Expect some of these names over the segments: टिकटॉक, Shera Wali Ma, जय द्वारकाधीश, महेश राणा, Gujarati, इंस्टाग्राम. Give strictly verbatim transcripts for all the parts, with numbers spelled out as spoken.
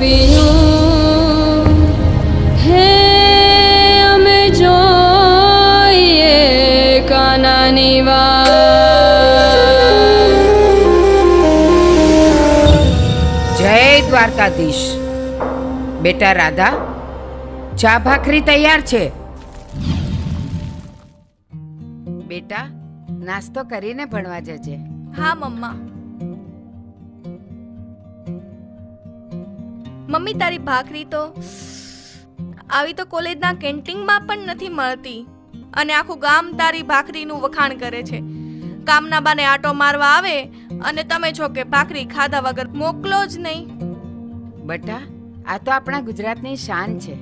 जय द्वारकाधीश। बेटा राधा, चा भाखरी तैयार छे। बेटा नाश्तो करीने भणवा जजे। हाँ मम्मा। मम्मी तारी भाखरी तो आवी तो कॉलेज ना कैंटीन में पण नथी मळती अने आखू गाम तारी भाखरी नु वखाण करे छे। काम ना बाने आटो मारवा आवे अने तमे छो के भाखरी खाधा वगर मोकलो ज नहीं। बेटा आ तो अपना गुजरात नी शान छे।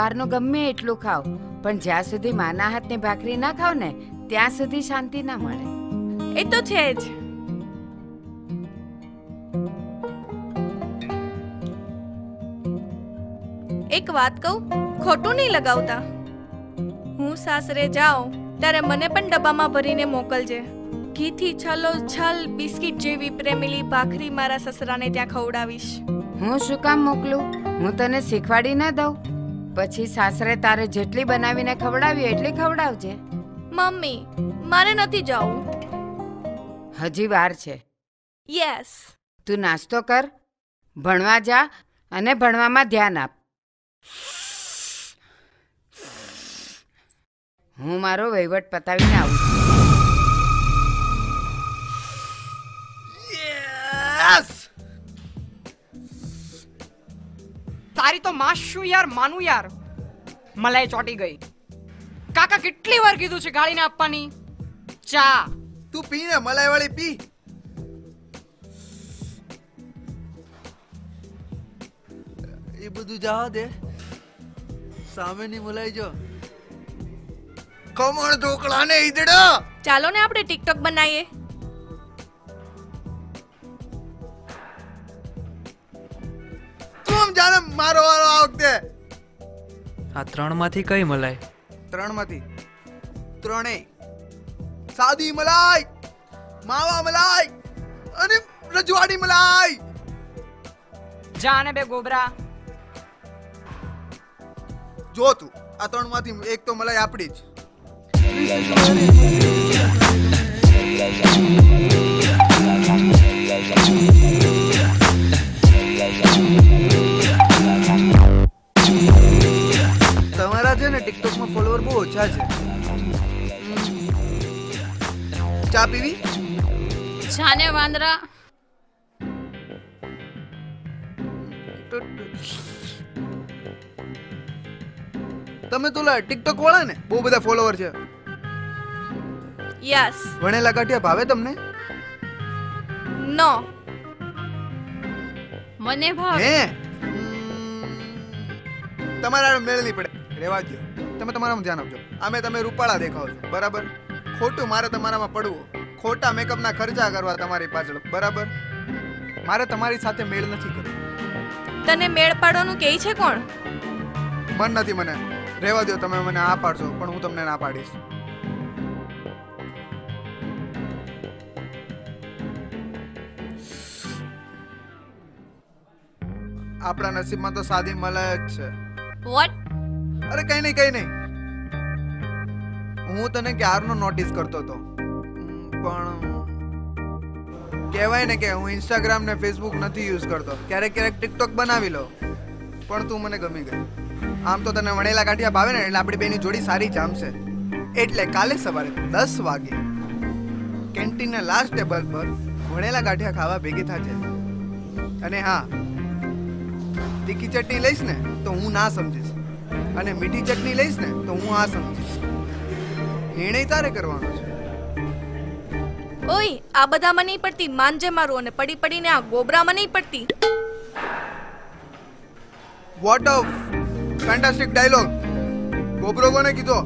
बार नु गम्मे एटलू खाओ पण ज्यां सुधी माना हाथ नी भाखरी ना खाओ ने त्यां सुधी शांति ना मळे। ए तो छे ज। एक बात कहूं, खोटू नहीं लगावता। हूँ सासरे जाओ तारे मने पण डब्बामा भरीने मोकलजे। घी थी छलो छल बिस्किट जेवी प्रेमीली भाखरी मारा ससराने त्यां खवडावीश। हूँ शुं काम मोकलू? हूँ तने शीखवाडी ना दऊं पछी सासरे तारे जेटली बनावीने खवडावी एटली खवडावजे। मम्मी मारे नथी जावुं, हजी वार छे। यस, तू नाश्तो कर, भणवा जा अने भणवामां ध्यान आप। हूँ मारो वहीवट पतावी ना आऊं। यस! तारी तो माशू यार मानू यार मलाई चोटी गई। काका कितली बार कीधु छे गाड़ी ने आपवानी चा तू पी ने मलाई वाली पी। ये बधु जवा दे, सामे नहीं मलाई जो। कमर ढोकला ने इधड़ा। चालो ने आपने टिकटॉक बनाइए। तुम जाने मारो वालो आवते। आ त्रण माथी कई मलाई? त्रण माथी त्रणै सादी मलाई, मावा मलाई अने रजवाड़ी मलाई। जाने बे गोबरा। जो तू आ त्रण माथी एक तो मलाई आपड़ी ज। તમારા છે ને टिकटॉक માં ફોલોવર બહુ ઓછા છે। ચા પીવી? છાને વાંદરા। તમે તો લા टिकटॉक વાળા ને બહુ બધા ફોલોવર છે। Yes yes. वणे लगाटिया भावे तमने? नो मने भावे। हे तमारा मेल नहीं पड़े, रेवा दियो। तमे तमारा में ध्यान आपजो। आमे तमे रूपाळा देखाओ छो बराबर। खोटू मारे तमारा में पड़वो, खोटा मेकअप ना खर्चा करवा तमारी पाछळ बराबर। मारे तमारी साथे मेल नथी करतो। तने मेल पाडवानु केई छे कोण? मन नथी मने, रेवा दियो। तमे मने आ पाडशो पण हुं तमने ना पाडीश। अपना नसीब में तो शादी मलायच है। What? अरे कहीं नहीं कहीं नहीं। हूँ तने क्यार नो नोटिस करतो तो पण कहवाय ने के हूँ इंस्टाग्राम ने फेसबुक नहीं यूज करतो। क्यारेक क्यारेक टिकटॉक बनावी लो पण तू मने गमी गई। आम तो तने वणेला काठिया भावे ने एटले आपणी बेनी जोड़ी सारी जामशे। एटले काले सवारे दस वागे कैंटीन ना लास्ट टेबल पर वणेला काठिया खावा भेगी थाशे। अने हाँ, तीखी चटनी लईस ने तो हूँ ना समझीश अने मीठी चटनी लईस ने तो हूँ हाँ समझीश। निर्णय तारे करवानो छे। ओय आ बधा मने नहीं पड़ती। मांजे मारू अने पड़ी पड़ी ने आ गोबरा मने नहीं पड़ती। What a fantastic dialogue. गोबरो कोने कीधो?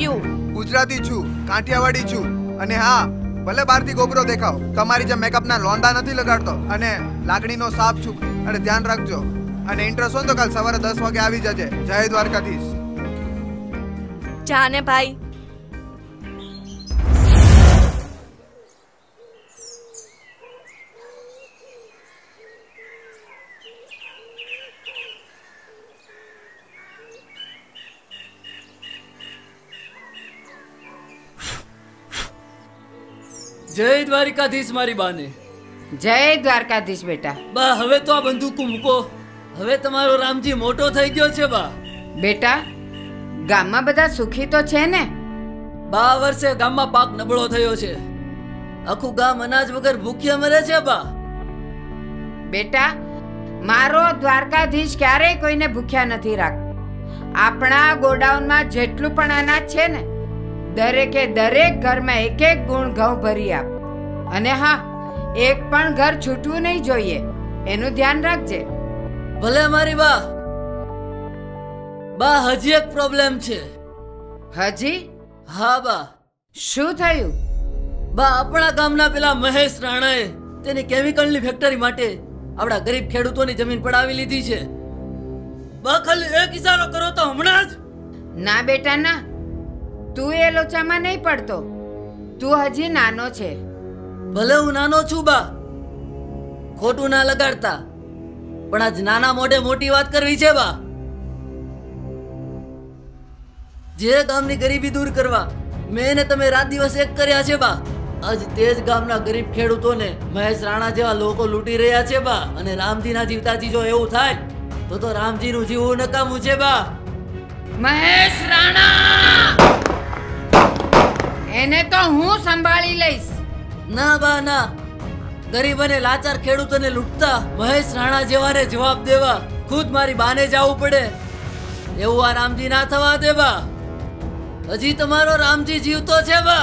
यू। गुजराती छू, काठियावाड़ी छू अने हाँ भले बारथी गोबरो देखाओ तमारी जे मेकअप ना लोंदा नथी लगाडतो अने लागणीनो साप छू। अरे ध्यान रखजो अने इंटरेस्ट हो तो कल सवारे दस वागे आवी जाजे। जय द्वारकाधीश। जाने भाई। जय द्वारकाधीश मारी बाने। जय द्वारकाधीश बेटा। बा हवे तो आ बंदूक मूको, हवे तमारो रामजी मोटो थई गयो छे। बा बेटा गाम में बधा सुखी तो छे ने? बा वर्षे गाम में पाक नबळो थयो छे, आखू गाम अनाज वगर भूखिया मरे छे। बा बेटा मारो द्वारकाधीश क्यारे कोईने भूख्या नथी राख। अपना गोडाउन में जेटलू पण अनाज छे ने दरेके दरेक घर में एक एक गुण घऊं भरी आप, अने हां एक पण घर छूटवू नहीं जोईए, एनु ध्यान राखजे। भले मारी बा। बा हजी एक प्रॉब्लम छे। हजी? हां बा। शुं थयुं? बा अपना गामना पेला महेश राणाए तेनी केमिकलनी फेक्टरी माटे आपड़ा गरीब खेडूतोनी जमीन पड़ावी लीधी छे। बा खाली एक इशारो करो तो हमणां ज। ना बेटा ना, तू ए लोचा में नहीं पड़तो, तू हजी नानो छे। भले हूँ नानो छू बा, खोटू ना लगाड़ता, पण आज नाना मोढे मोटी बात करवी छे। बा जे गामनी गरीबी दूर करवा मैंने तमे रात दिवस एक कर्या छे। बा आज तेज गामना गरीब खेडूतोने महेश राणा जेवा लोको लूटी रह्या छे। बा अने रामजीना जीवताजी जो एवुं थाय तो तो रामजीनुं जीवुं नकामु छे। बा महेश राणा एने तो हूँ संभाली लईश। ना बा ना, गरीब ने लाचार खेडूत ने लूटता महेश राणा जेवाने जवाब देवा खुद मारी बाने जावू पड़े, एवं आ रामजी ना थवा दे। बा हजी तमारो रामजी जीवतो छे, बा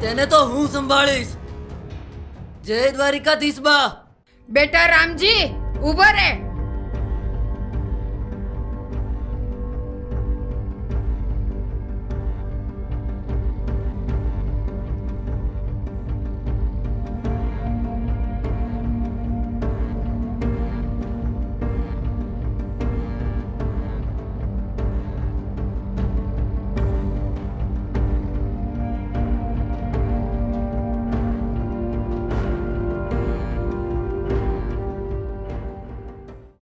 तेने तो हूँ संभाळीश। जय द्वारिकाधीश बा। बेटा रामजी उभो रे।